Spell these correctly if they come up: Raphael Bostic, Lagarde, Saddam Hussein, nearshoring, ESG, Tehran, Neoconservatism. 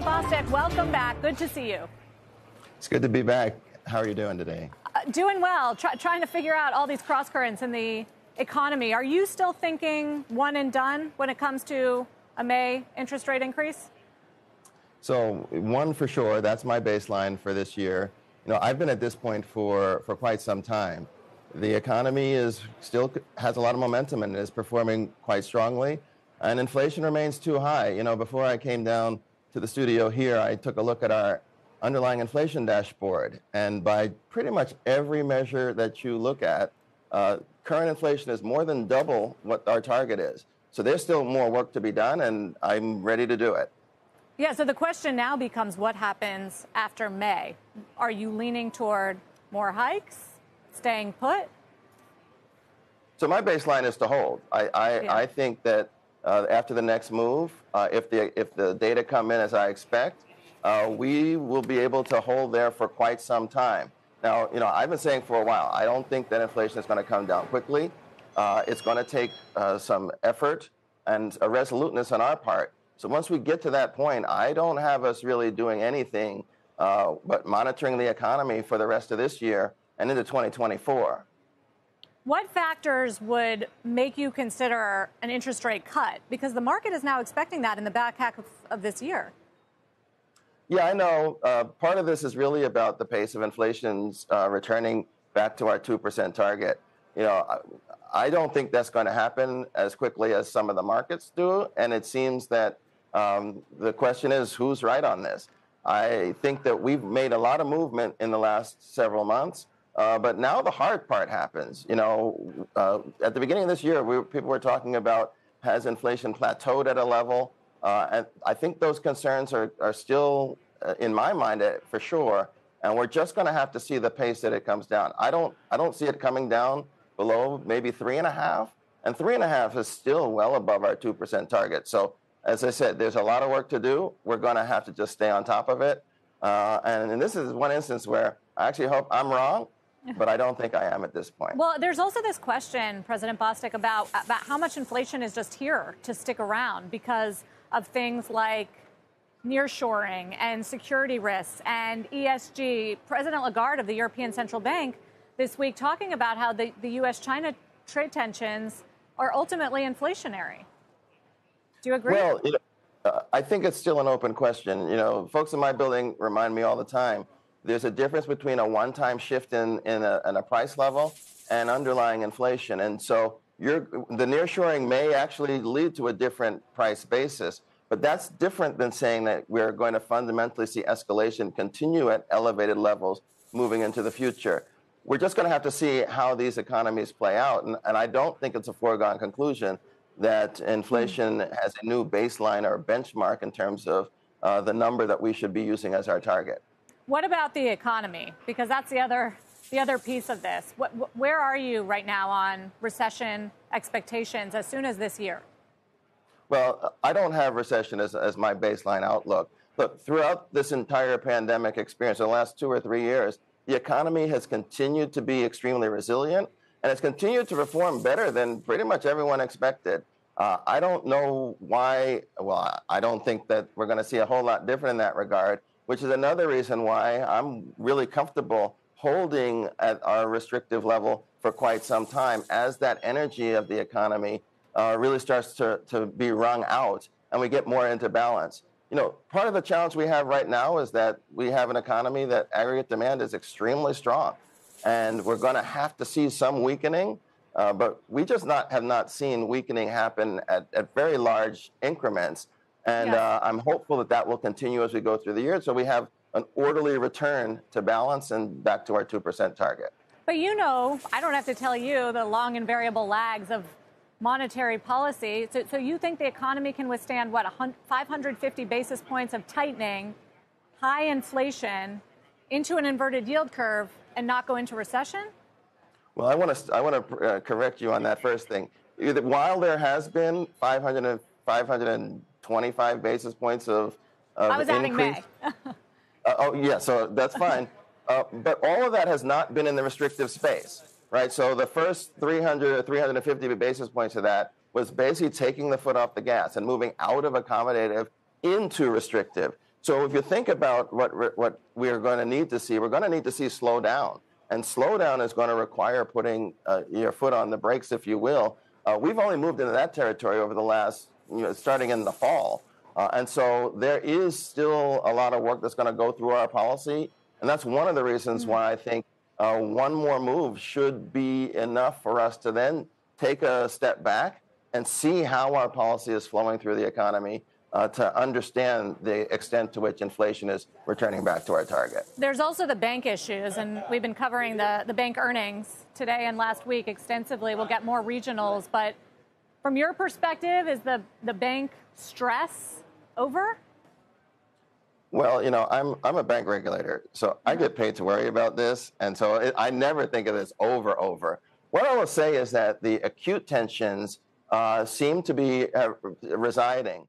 Raphael Bostic, welcome back. Good to see you. It's good to be back. How are you doing today? Doing well. Trying to figure out all these crosscurrents in the economy. Are you still thinking one and done when it comes to a May interest rate increase? So one for sure. That's my baseline for this year. You know, I've been at this point for quite some time. The economy is still has a lot of momentum and is performing quite strongly. And inflation remains too high. You know, before I came down to the studio here, I took a look at our underlying inflation dashboard. And by pretty much every measure that you look at, current inflation is more than double what our target is. So there's still more work to be done, and I'm ready to do it. Yeah, so the question now becomes what happens after May? Are you leaning toward more hikes, staying put? So my baseline is to hold. I think that after the next move, if the data come in as I expect, we will be able to hold there for quite some time. Now, you know, I've been saying for a while, I don't think that inflation is going to come down quickly. It's going to take some effort and a resoluteness on our part. So once we get to that point, I don't have us really doing anything but monitoring the economy for the rest of this year and into 2024. What factors would make you consider an interest rate cut? Because the market is now expecting that in the back half of this year. Yeah, I know. Part of this is really about the pace of inflation's returning back to our 2% target. You know, I don't think that's going to happen as quickly as some of the markets do. And it seems that the question is, who's right on this? I think that we've made a lot of movement in the last several months. But now the hard part happens. You know, at the beginning of this year, people were talking about, has inflation plateaued at a level? And I think those concerns are still, in my mind, for sure. And we're just going to have to see the pace that it comes down. I don't see it coming down below maybe 3.5. And 3.5 is still well above our 2% target. So as I said, there's a lot of work to do. We're going to have to just stay on top of it. And this is one instance where I actually hope I'm wrong, but I don't think I am at this point. Well, there's also this question, President Bostic, about how much inflation is just here to stick around because of things like nearshoring and security risks and ESG. President Lagarde of the European Central Bank this week talking about how the U.S.-China trade tensions are ultimately inflationary. Do you agree? Well, you know, I think it's still an open question. You know, folks in my building remind me all the time, there's a difference between a one-time shift in a price level and underlying inflation. And so the nearshoring may actually lead to a different price basis, but that's different than saying that we're going to fundamentally see escalation continue at elevated levels moving into the future. We're just going to have to see how these economies play out, and I don't think it's a foregone conclusion that inflation has a new baseline or benchmark in terms of the number that we should be using as our target. What about the economy? Because that's the other piece of this. Where are you right now on recession expectations as soon as this year? Well, I don't have recession as my baseline outlook. Look, throughout this entire pandemic experience, in the last 2 or 3 years, the economy has continued to be extremely resilient, and it's continued to perform better than pretty much everyone expected. I don't know why. Well, I don't think that we're going to see a whole lot different in that regard, which is another reason why I'm really comfortable holding at our restrictive level for quite some time as that energy of the economy really starts to be wrung out and we get more into balance. You know, part of the challenge we have right now is that we have an economy that aggregate demand is extremely strong, and we're going to have to see some weakening, but we just have not seen weakening happen at very large increments. And I'm hopeful that will continue as we go through the year, so we have an orderly return to balance and back to our 2% target. But you know, I don't have to tell you the long and variable lags of monetary policy. So you think the economy can withstand, what, 550 basis points of tightening, high inflation, into an inverted yield curve, and not go into recession? Well, I want to correct you on that first thing. While there has been 525 basis points of I was adding May. So that's fine. But all of that has not been in the restrictive space, right? So the first 300 or 350 basis points of that was basically taking the foot off the gas and moving out of accommodative into restrictive. So if you think about what we're going to need to see, we're going to need to see slowdown. And slowdown is going to require putting your foot on the brakes, if you will. We've only moved into that territory over the last, starting in the fall. And so there is still a lot of work that's going to go through our policy. And that's one of the reasons why I think one more move should be enough for us to then take a step back and see how our policy is flowing through the economy. To understand the extent to which inflation is returning back to our target. There's also the bank issues, and we've been covering the bank earnings today and last week extensively. We'll get more regionals, but from your perspective, is the bank stress over? Well, I'm a bank regulator, so I get paid to worry about this, and so I never think of this over. What I will say is that the acute tensions seem to be residing